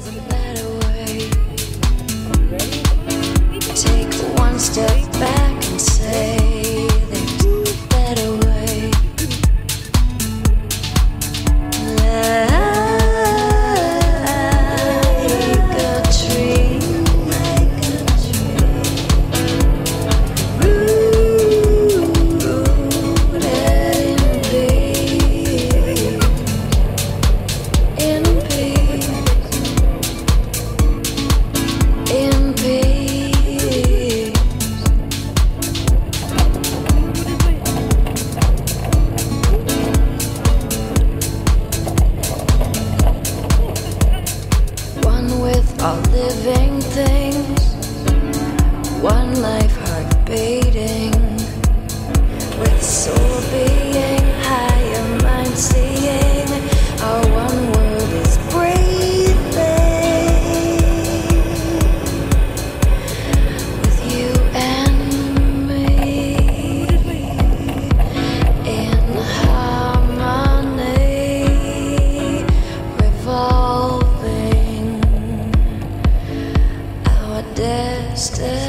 There's a better way. Take one step back and say there's a better way. Like a tree, rooted in peace. All living things, one life heart beating, with soul being, higher mind seeing, our one world is breathing, with you and me, in harmony, revolving. Destiny.